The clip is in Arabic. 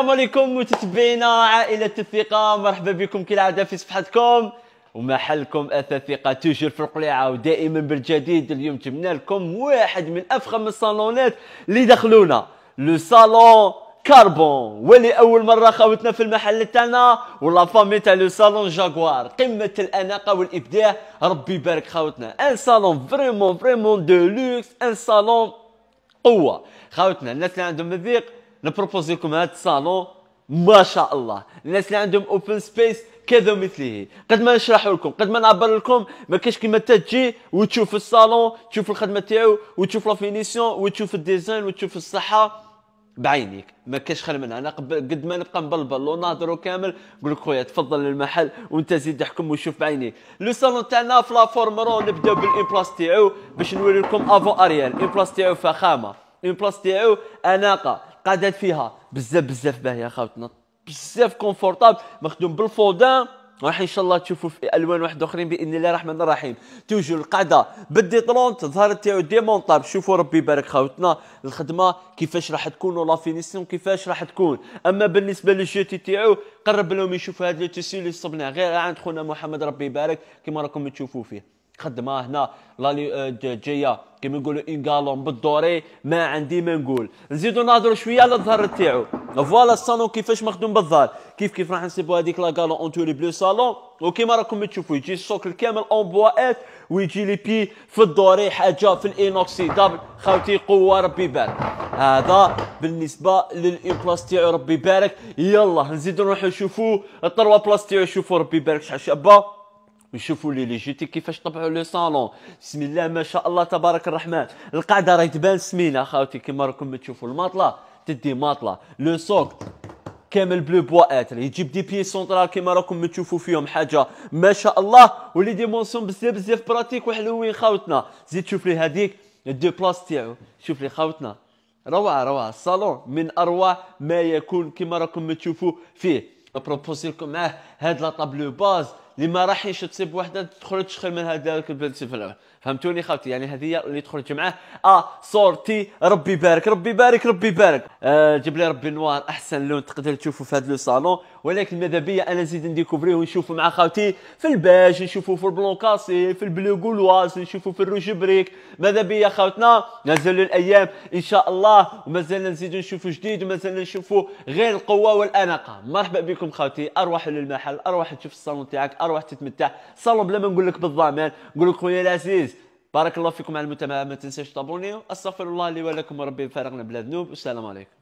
السلام عليكم متتبعينا عائلة الثقة، مرحبا بكم كالعادة في صفحتكم ومحلكم أثاث الثقة، توجور في القليعة ودائما بالجديد. اليوم جبنا لكم واحد من أفخم الصالونات اللي دخلونا، لو صالون كاربون، واللي أول مرة خاوتنا في المحل تاعنا ولا فامي تاع لو صالون جاغوار، قمة الأناقة والإبداع، ربي يبارك خاوتنا. أن صالون فريمون دو لوكس، أن صالون قوة خاوتنا. الناس اللي عندهم مضيق نبروبوز لكم هذا الصالون ما شاء الله، الناس اللي عندهم اوبن سبيس كذا مثله. قد ما نشرحوا لكم قد ما نعبر لكم ما كاش كيما تجي وتشوف الصالون، تشوف الخدمه تاعو وتشوف لا فينيسيون وتشوف الديزاين وتشوف الصحه بعينيك، ما كاش خير منها. انا قد ما نبقى نبلبل ونهضروا كامل نقول لك خويا تفضل للمحل وانت زيد احكم وشوف بعينيك. لو صالون تاعنا في لا فورمرون، نبداو بالامبلاص تاعو باش نوري لكم افون اريال. الامبلاص تاعو فخامه، الامبلاص تاعو اناقه، قعدت فيها بزاف بزاف باهيه خاوتنا، بزاف كونفورطابل، مخدوم بالفودان، راح ان شاء الله تشوفوا في الوان واحد اخرين باذن الله الرحمن الرحيم. توجو القاعده بالديطرونت، الظهر تاعو ديمونطابل، شوفوا ربي يبارك خاوتنا الخدمه كيفاش راح تكون ولا فينيسيون كيفاش راح تكون. اما بالنسبه للجوتي تاعو قرب لهم يشوفوا هذا لو تيسيو اللي صبناه غير عند خونا محمد ربي يبارك، كما راكم تشوفوا فيه خدمه هنا لالي جايه كيما نقولوا ان غالون بالدوري، ما عندي ما نقول. نزيدو نهضروا شويه على الظهر تاعو، فوالا الصالون كيفاش مخدوم بالظهر، كيف راح نسيبو هذيك لا غالون اونتوري بلو صالون، وكيما راكم تشوفوا يجي السوكل كامل اون بواات ويجي لي بي في الدوري، حاجه في الانوكسيدابل خاوتي قوه ربي يبارك. هذا بالنسبه للامبلاص تاعو ربي يبارك. يلا نزيدو نروحو نشوفوا الطروا بلاص تاعو، شوفوا ربي يبارك شحال شابه، نشوفوا لي جيتي كيفاش طبعوا لو صالون. بسم الله ما شاء الله تبارك الرحمن. القاعده راهي تبان سمينه خاوتي كما راكم تشوفوا، الماطله تدي ماطله، لو سوك كامل بلو بوااتر، يجيب دي بي سونترال كما راكم تشوفوا فيهم، حاجه ما شاء الله، ولي ديمونسيون بزاف بزاف براتيك وحلوين خاوتنا. زيد شوف لي هذيك الدو بلاص تاعو، شوف لي خاوتنا روعه روعه، الصالون من اروع ما يكون كما راكم تشوفوا فيه. نبروبوزي لكم معاه هاد لا طابلو باز اللي ما راحينش تصيب وحده تخرج خير من هذاك البلسيف الاول، فهمتوني خاوتي، يعني هذه اللي تخرج معاه سورتي ربي يبارك ربي يبارك ربي يبارك. جيب لي ربي نوار احسن لون تقدر تشوفوا في هذا لو صالون، ولكن ماذا بيا انا نزيد نديكوفريه ونشوفوا مع خاوتي في الباج، نشوفوا في البلون كاسي، في البلو كولواز، نشوفوا في الروج بريك. ماذا بيا خاوتنا مازالوا الايام ان شاء الله، ومازال نزيدوا نشوفوا جديد، ومازال نشوفوا غير القوه والاناقه. مرحبا بكم خاوتي، اروح للمحل، اروح تشوف الصالون تاعك، اروح تتمتع الصالون بلا ما نقول لك بالضمان. نقول لك خويا العزيز بارك الله فيكم على المتابعه، ما تنساش تابونيو. استغفر الله لي ولكم وربي يفارقنا بلا ذنوب، والسلام عليكم.